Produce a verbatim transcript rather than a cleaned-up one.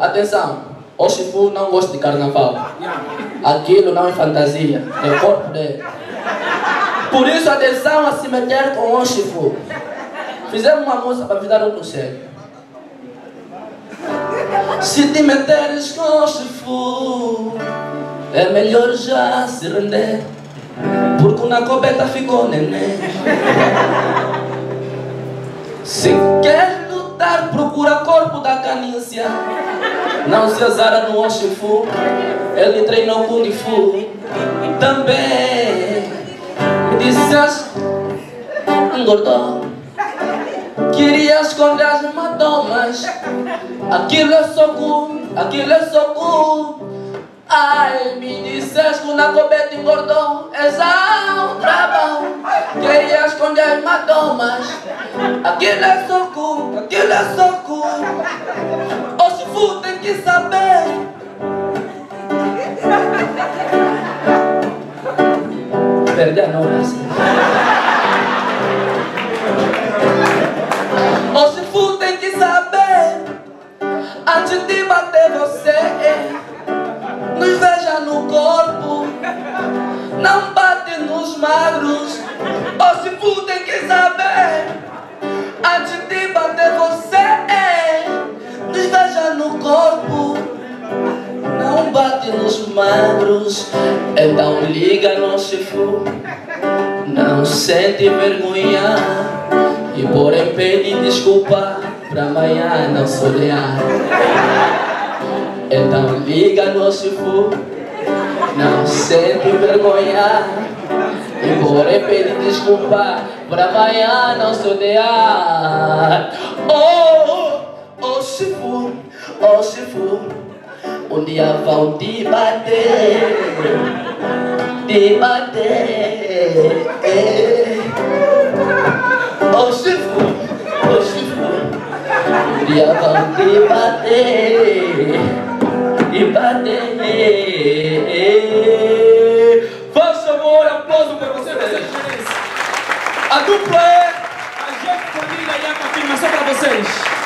Atenção, Oshifu não gosta de carnaval. Aquilo não é fantasia, é o corpo dele. Por isso, atenção a se meter com Oshifu. Fizemos uma música para virar um conselho. Se te meteres com Oshifu, é melhor já se render, porque o Nacobeta ficou neném. Se quer lutar, procura corpo da canícia. Não se azara no Oshifu, ele treinou Kunifu também. Me disseste, engordou, queria esconder as matomas. Aquilo é soco, aquilo é soco. Ai, me disseste que o Nacobeta engordou, és um travão. Queria esconder as matomas. Aquilo é soco, aquilo é soco. Oshifu tem que saber. Perdeu não, né? Oshifu tem que saber. Antes de bater você, nos veja no corpo, não bate nos magros. Oshifu tem que saber. Antes de bater você, nos veja no corpo, não bate nos magros. Então liga no Oshifu, não sente vergonha, e por em pede desculpa pra amanhã não solear. Então liga no Oshifu, não sente vergonha, e vou pedir desculpa pra amanhã não se odiar. Oh, Oshifu, Oshifu, um dia vão te bater, te bater. Oshifu, Oshifu, um dia vão te bater. E bater. Faz amor, aplauso para você, meus amigos. A dupla é Agente Formiga e Ya Papy, mas só para vocês.